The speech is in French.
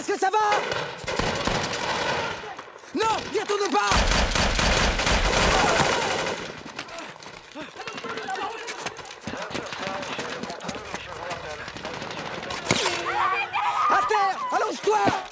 est-ce que ça va? Non, n'y retourne pas. À terre, allonge-toi.